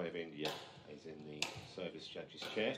Sky of India is in the service judge's chair.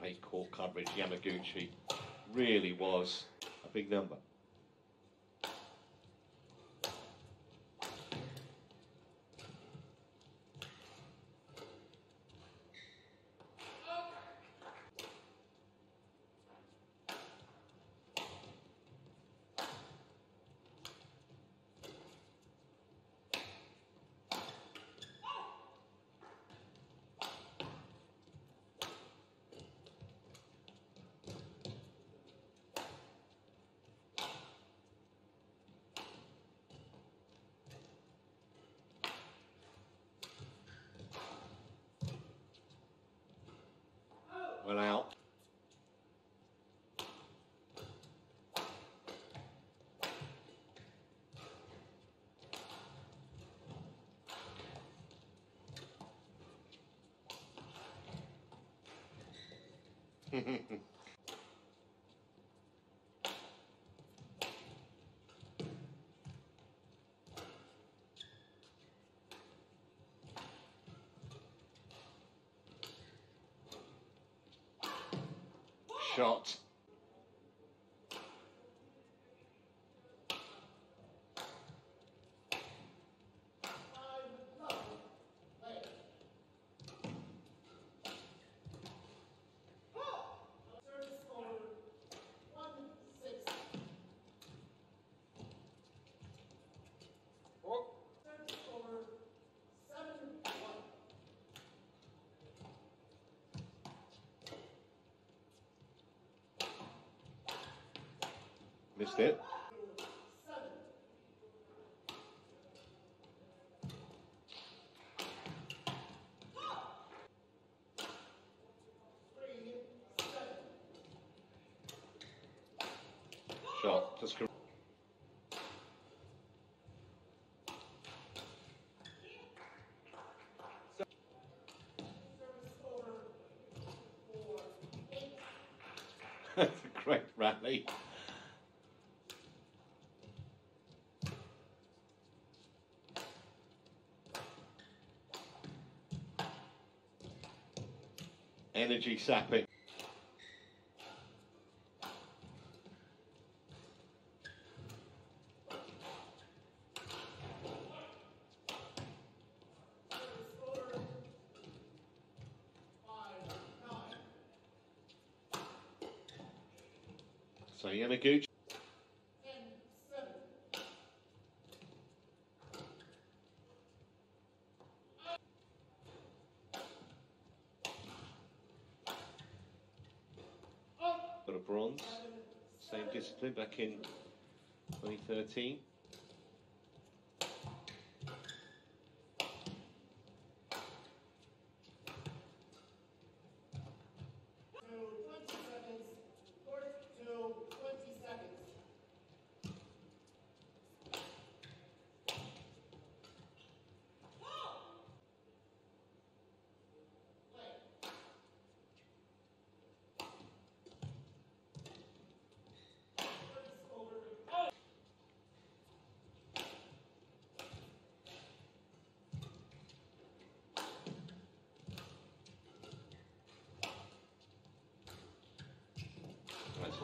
Great court coverage. Yamaguchi really was a big number. Well out. Shot. Missed it. Shot. Just correct. That's a great rally. Energy sapping. So Yamaguchi. A bronze, same discipline back in 2013.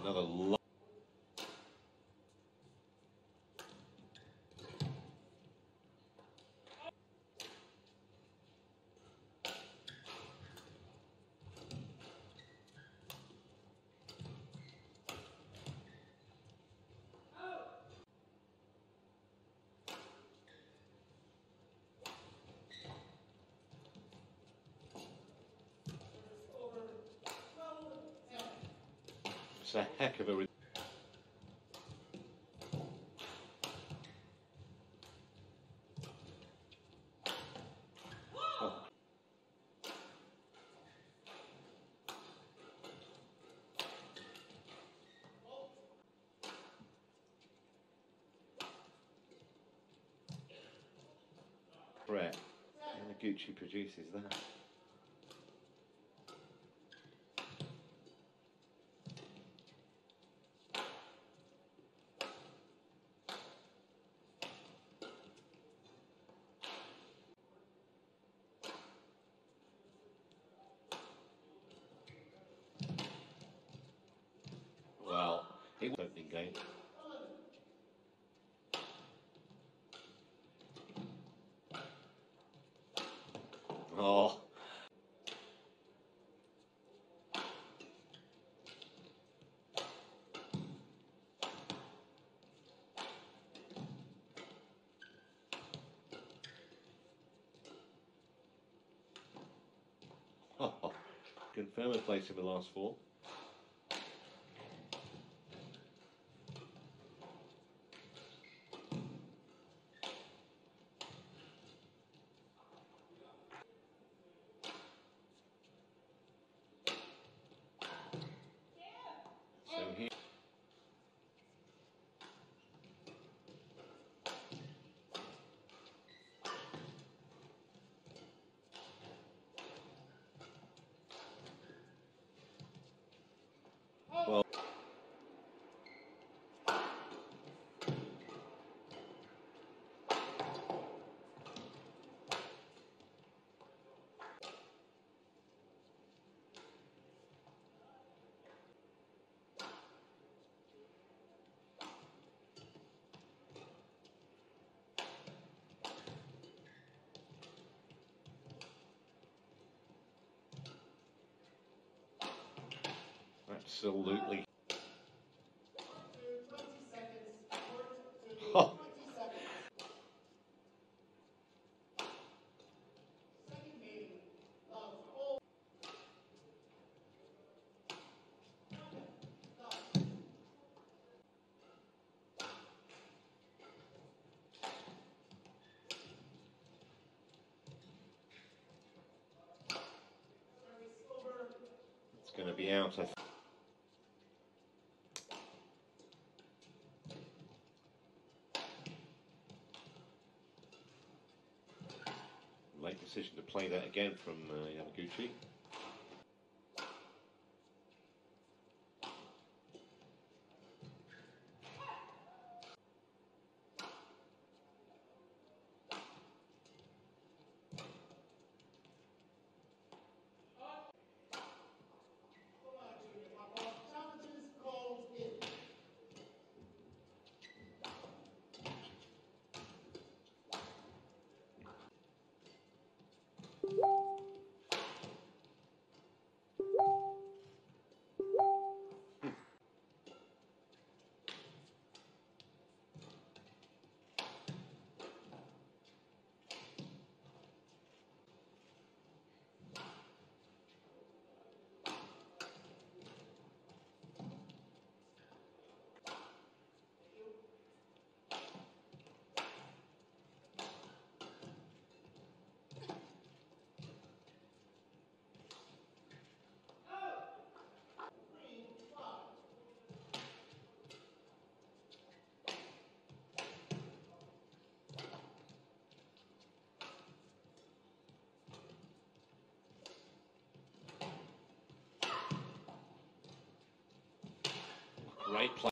Another lot. That's a heck of a... Brett, Yamaguchi produces that. Well, it was opening game. Oh. Confirm a place in the last four. Well, absolutely. 20 seconds. Oh. It's going to be out, I think. Late decision to play that again from Yamaguchi. Great play.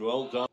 Well done.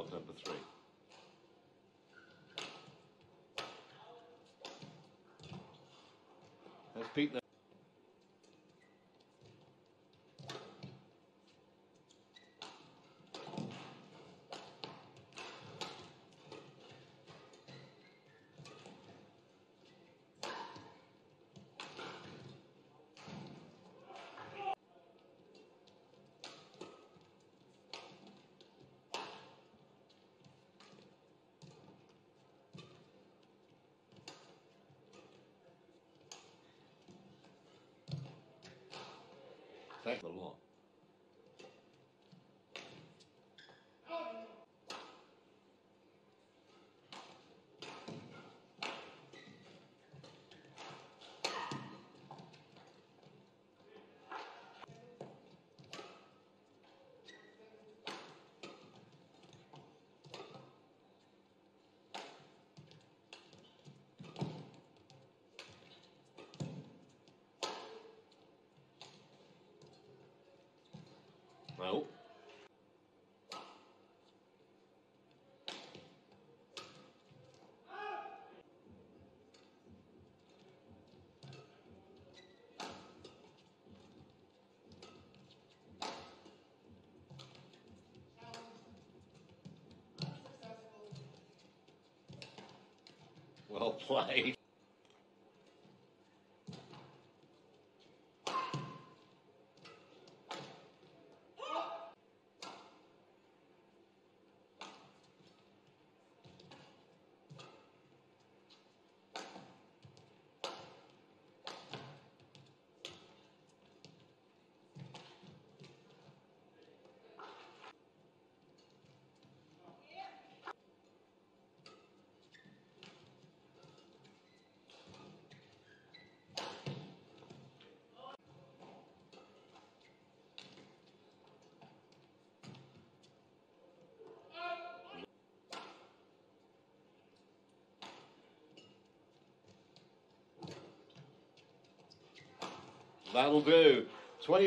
adult number 3. That's Pete. That's a lot. No. Well played. That'll do. 21.